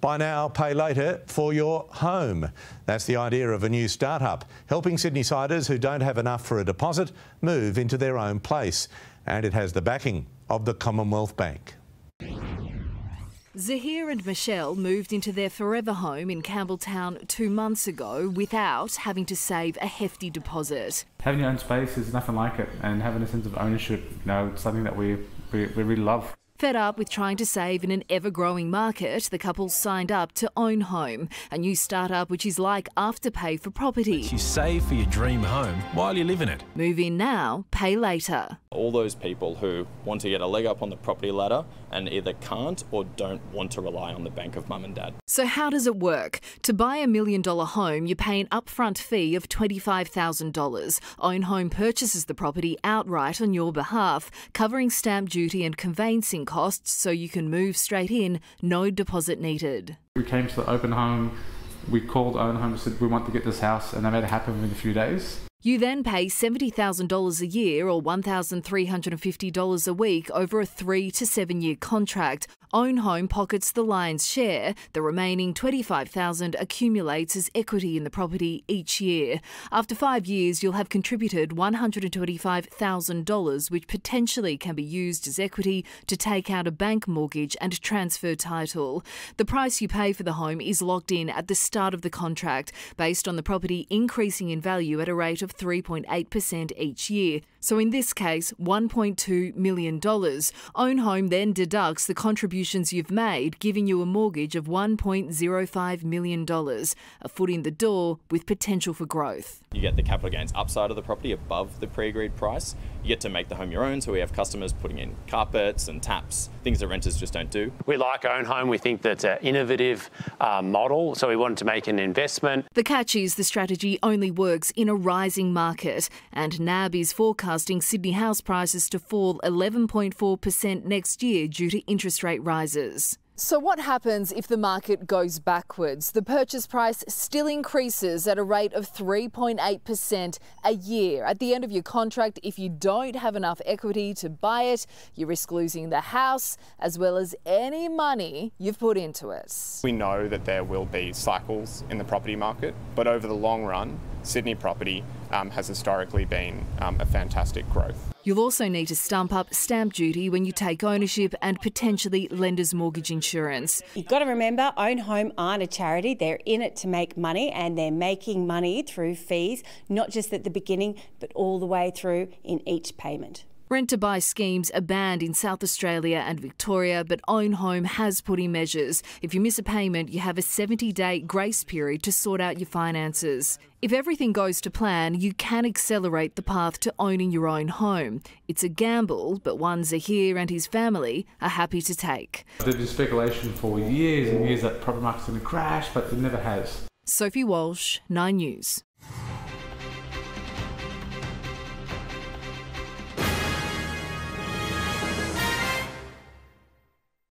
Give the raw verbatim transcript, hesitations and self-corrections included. buy now, pay later for your home. That's the idea of a new start-up, helping Sydneysiders who don't have enough for a deposit move into their own place. And it has the backing of the Commonwealth Bank. Zahir and Michelle moved into their forever home in Campbelltown two months ago without having to save a hefty deposit. Having your own space is nothing like it, and having a sense of ownership, you know, it's something that we, we, we really love. Fed up with trying to save in an ever-growing market, the couple signed up to OwnHome, a new start-up which is like Afterpay for property. You save for your dream home while you live in it. Move in now, pay later. All those people who want to get a leg up on the property ladder and either can't or don't want to rely on the bank of mum and dad. So how does it work? To buy a million dollar home, you pay an upfront fee of twenty-five thousand dollars. OwnHome purchases the property outright on your behalf, covering stamp duty and conveyancing costs, so you can move straight in, no deposit needed. We came to the open home, we called OwnHome and said we want to get this house, and they made it happen in a few days. You then pay seventy thousand dollars a year or one thousand three hundred fifty dollars a week over a three to seven year contract. OwnHome pockets the lion's share. The remaining twenty-five thousand dollars accumulates as equity in the property each year. After five years, you'll have contributed one hundred twenty-five thousand dollars, which potentially can be used as equity to take out a bank mortgage and transfer title. The price you pay for the home is locked in at the start of the contract, based on the property increasing in value at a rate of three point eight percent each year. So in this case, one point two million dollars. OwnHome then deducts the contributions you've made, giving you a mortgage of one point zero five million dollars, a foot in the door with potential for growth. You get the capital gains upside of the property above the pre-agreed price. You get to make the home your own, so we have customers putting in carpets and taps, things that renters just don't do. We like OwnHome. We think that's an innovative uh, model, so we wanted to make an investment. The catch is the strategy only works in a rising market, and N A B is forecasting Sydney house prices to fall eleven point four percent next year due to interest rate rises. So what happens if the market goes backwards? The purchase price still increases at a rate of three point eight percent a year. At the end of your contract, if you don't have enough equity to buy it, you risk losing the house as well as any money you've put into it. We know that there will be cycles in the property market, but over the long run, Sydney property um, has historically been um, a fantastic growth. You'll also need to stump up stamp duty when you take ownership and potentially lender's mortgage insurance. You've got to remember, OwnHome aren't a charity. They're in it to make money, and they're making money through fees, not just at the beginning, but all the way through in each payment. Rent-to-buy schemes are banned in South Australia and Victoria, but OwnHome has put in measures. If you miss a payment, you have a seventy-day grace period to sort out your finances. If everything goes to plan, you can accelerate the path to owning your own home. It's a gamble, but one Zahir and his family are happy to take. There's been speculation for years and years that property market's going to crash, but it never has. Sophie Walsh, Nine News.